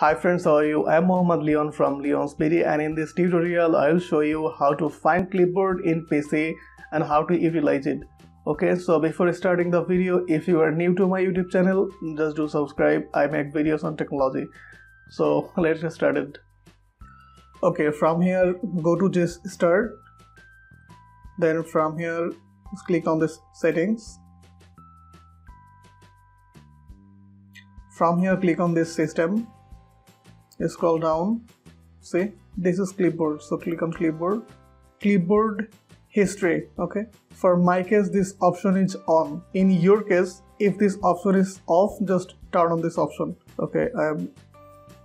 Hi friends, how are you? I am Mohammed Leon from Leon's BD, and in this tutorial I will show you how to find clipboard in PC and how to utilize it. Okay, so before starting the video, if you are new to my YouTube channel, just do subscribe. I make videos on technology. So let's get started. Okay, from here go to just start. Then from here click on this settings. From here click on this system. Scroll down, see this is clipboard, so click on clipboard history. Okay, for my case this option is on. In your case, if this option is off, just turn on this option. Okay, I am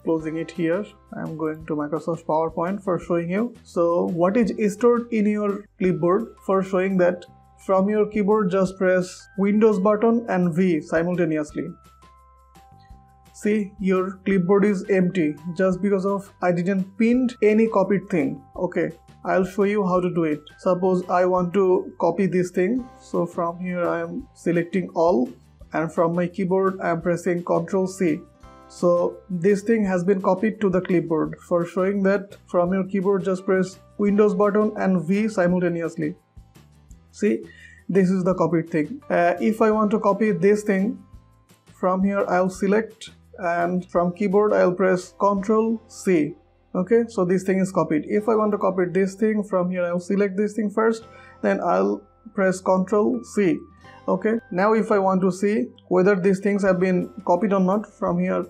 closing it here. I am going to Microsoft PowerPoint for showing you. So what is stored in your clipboard? For showing that, from your keyboard just press Windows button and V simultaneously. See, your clipboard is empty just because of I didn't pin any copied thing. Okay, I'll show you how to do it. Suppose I want to copy this thing. So from here I am selecting all, and from my keyboard I am pressing Ctrl C. So this thing has been copied to the clipboard. For showing that, from your keyboard just press Windows button and V simultaneously. See, this is the copied thing. If I want to copy this thing, from here I'll select, and from keyboard I'll press Ctrl C. Okay, so this thing is copied. If I want to copy this thing, from here I'll select this thing first, then I'll press Ctrl C. Okay, now if I want to see whether these things have been copied or not, from here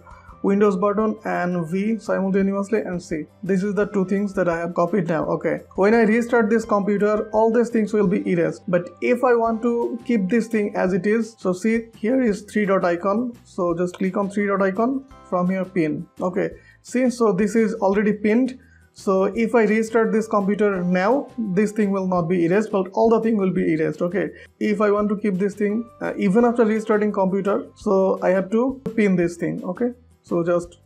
Windows button and V simultaneously and C. This is the two things that I have copied now. Okay, when I restart this computer, all these things will be erased. But if I want to keep this thing as it is, so see, here is three-dot icon. So just click on three-dot icon, from here pin. Okay, see, so this is already pinned. So if I restart this computer now, this thing will not be erased, but all the thing will be erased. Okay, if I want to keep this thing, even after restarting computer, so I have to pin this thing. Okay, so just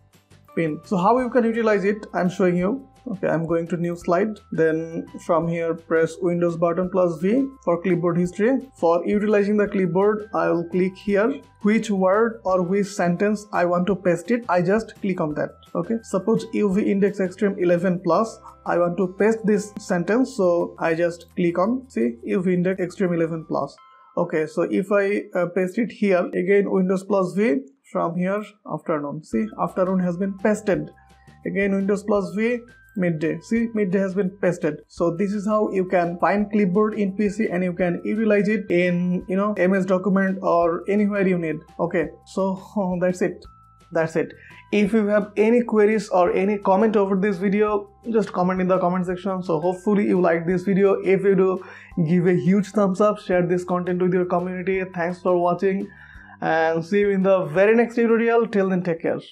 pin. So how you can utilize it, I'm showing you. Okay, I'm going to new slide. Then from here press Windows button plus V for clipboard history. For utilizing the clipboard, I'll click here which word or which sentence I want to paste it. I just click on that. Okay, suppose UV index extreme 11 plus, I want to paste this sentence, so I just click on, see, UV index extreme 11 plus. Okay, so if I paste it here, again Windows plus V, from here afternoon. See, afternoon has been pasted. Again Windows plus V, midday. See, midday has been pasted. So this is how you can find clipboard in PC, and you can utilize it in, you know, MS document or anywhere you need. Okay, so that's it. If you have any queries or any comment over this video, just comment in the comment section. So hopefully you like this video. If you do, give a huge thumbs up, share this content with your community. Thanks for watching, and see you in the very next tutorial. Till then, take care.